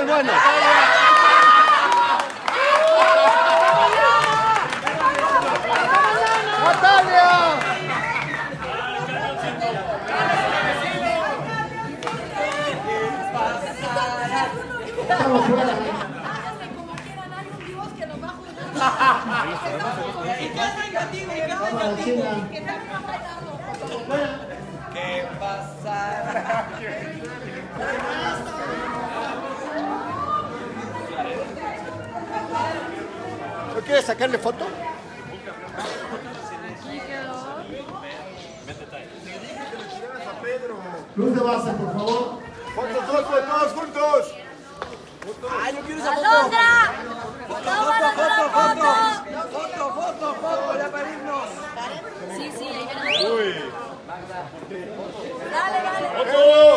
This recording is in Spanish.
hermano. ¡Natalia! ¿Qué pasa? ¿No quieres sacarle foto? Luz de base, por favor. Foto, todos juntos. ¡Ay, yo quiero esa foto! ¡Alondra! ¡Foto! ¡Ya para irnos! Sí, ahí viene. ¡Uy! ¡Dale, dale! ¡Foto!